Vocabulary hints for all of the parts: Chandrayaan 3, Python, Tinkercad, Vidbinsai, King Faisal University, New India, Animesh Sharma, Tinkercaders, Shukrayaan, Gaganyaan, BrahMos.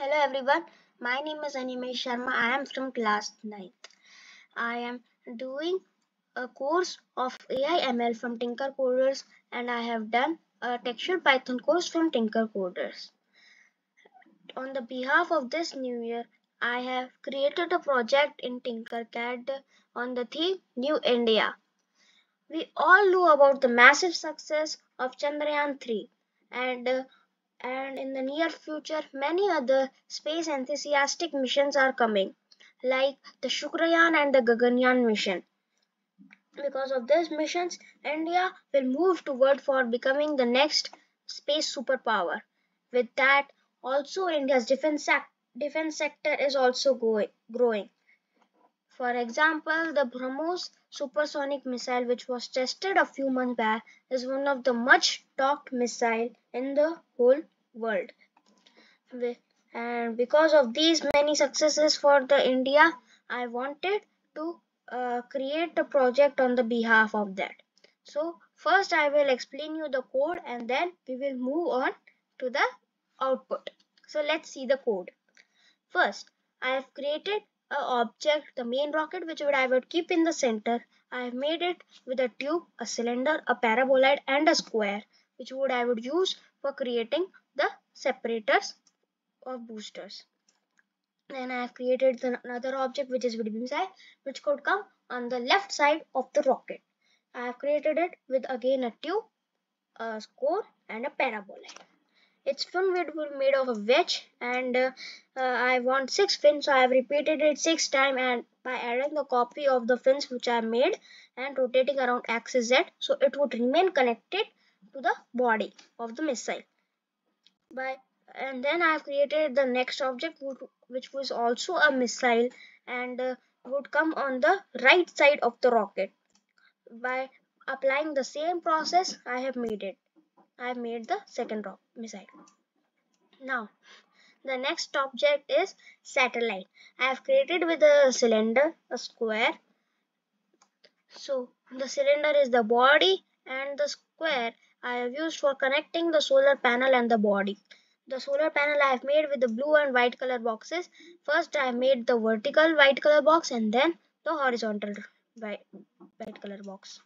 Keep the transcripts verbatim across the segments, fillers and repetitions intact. Hello everyone, my name is Animesh Sharma. I am from class ninth. I am doing a course of A I M L from Tinkercaders, and I have done a textual Python course from Tinkercaders. On the behalf of this new year, I have created a project in Tinkercad on the theme New India. We all know about the massive success of Chandrayaan three and uh, And in the near future, many other space enthusiastic missions are coming, like the Shukrayaan and the Gaganyaan mission. Because of these missions, India will move toward for becoming the next space superpower. With that, also India's defense, sec defense sector is also going, growing. For example, the BrahMos supersonic missile, which was tested a few months back, is one of the much talked missiles in the whole world. And because of these many successes for the India, I wanted to uh, create a project on the behalf of that. So first I will explain you the code, and then we will move on to the output. So let's see the code. First, I have created a object, the main rocket, which would I would keep in the center. I have made it with a tube, a cylinder, a paraboloid and a square, which would I would use for creating the separators of boosters. Then I have created another object, which is Vidbinsai, which could come on the left side of the rocket. I have created it with again a tube, a square and a paraboloid. Its fin will be made of a wedge, and uh, uh, I want six fins, so I have repeated it six times and by adding the copy of the fins which I made and rotating around axis Z, so it would remain connected to the body of the missile. By and then I have created the next object, which was also a missile, and uh, would come on the right side of the rocket. By applying the same process, I have made it. I made the second rocket missile. Now, the next object is satellite. I have created with a cylinder, a square. So the cylinder is the body, and the square I have used for connecting the solar panel and the body. The solar panel I have made with the blue and white color boxes. First I made the vertical white color box, and then the horizontal white, white color box.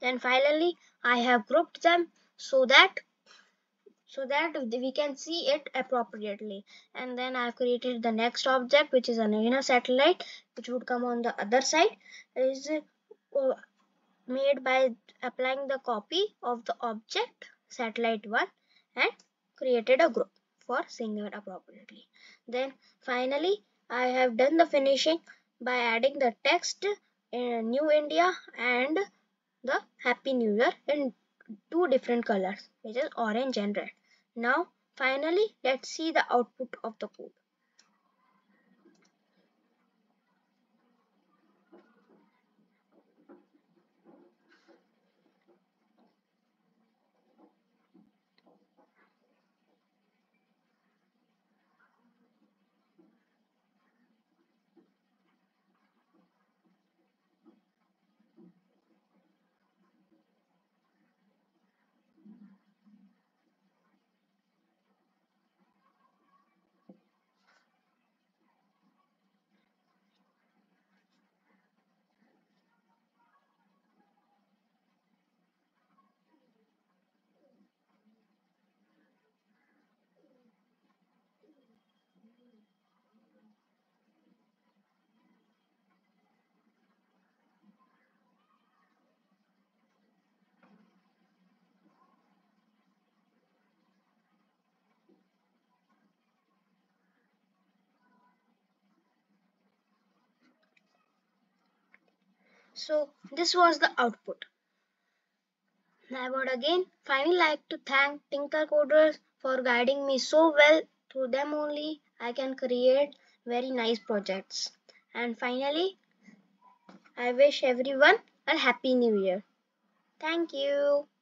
Then finally I have grouped them so that so that we can see it appropriately. And then I have created the next object, which is an inner satellite, which would come on the other side. It is made by applying the copy of the object satellite one and created a group for seeing it appropriately. Then finally I have done the finishing by adding the text in New India and the Happy New Year in two different colors, which is orange and red. Now finally let's see the output of the code. So this was the output. I would again finally like to thank Tinkercaders for guiding me so well. Through them only I can create very nice projects. And finally, I wish everyone a happy new year. Thank you.